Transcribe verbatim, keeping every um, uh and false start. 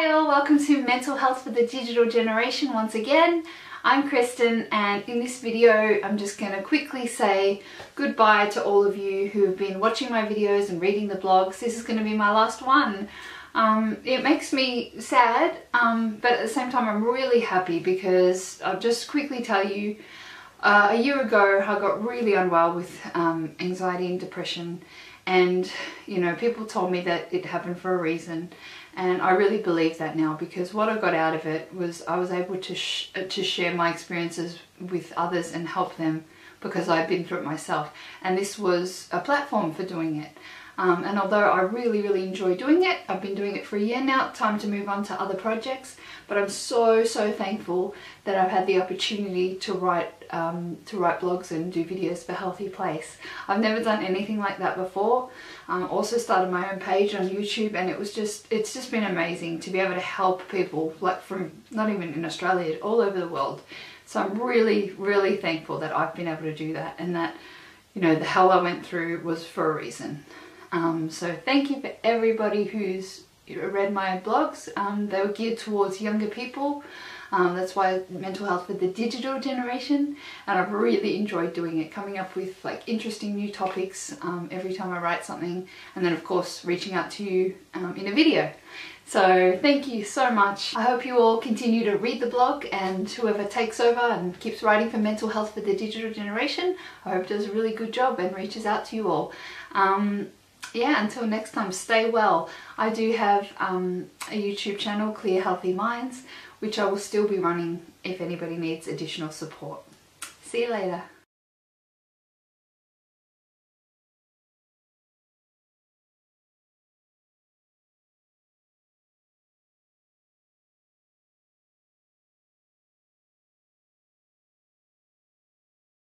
Hi all, welcome to Mental Health for the Digital Generation once again. I'm Kristen, and in this video I'm just going to quickly say goodbye to all of you who have been watching my videos and reading the blogs. This is going to be my last one. Um, it makes me sad, um, but at the same time I'm really happy because I'll just quickly tell you uh, a year ago I got really unwell with um, anxiety and depression. And, you know, people told me that it happened for a reason, and I really believe that now, because what I got out of it was I was able to sh to share my experiences with others and help them, because I've been through it myself, and this was a platform for doing it. Um, and although I really, really enjoy doing it, I've been doing it for a year now, time to move on to other projects, but I'm so, so thankful that I've had the opportunity to write Um, to write blogs and do videos for Healthy Place. I've never done anything like that before. I um, also started my own page on YouTube, and it was just it's just been amazing to be able to help people, like from not even in Australia, all over the world. So I'm really, really thankful that I've been able to do that, and that, you know, the hell I went through was for a reason. Um, so thank you for everybody who's read my blogs. Um, they were geared towards younger people. Um, that's why Mental Health for the Digital Generation, and I've really enjoyed doing it, coming up with like interesting new topics um, every time I write something, and then of course reaching out to you um, in a video. So thank you so much. I hope you all continue to read the blog, and whoever takes over and keeps writing for Mental Health for the Digital Generation, I hope does a really good job and reaches out to you all. Um, Yeah, until next time, stay well. I do have um, a YouTube channel, Clear Health Minds, which I will still be running if anybody needs additional support. See you later.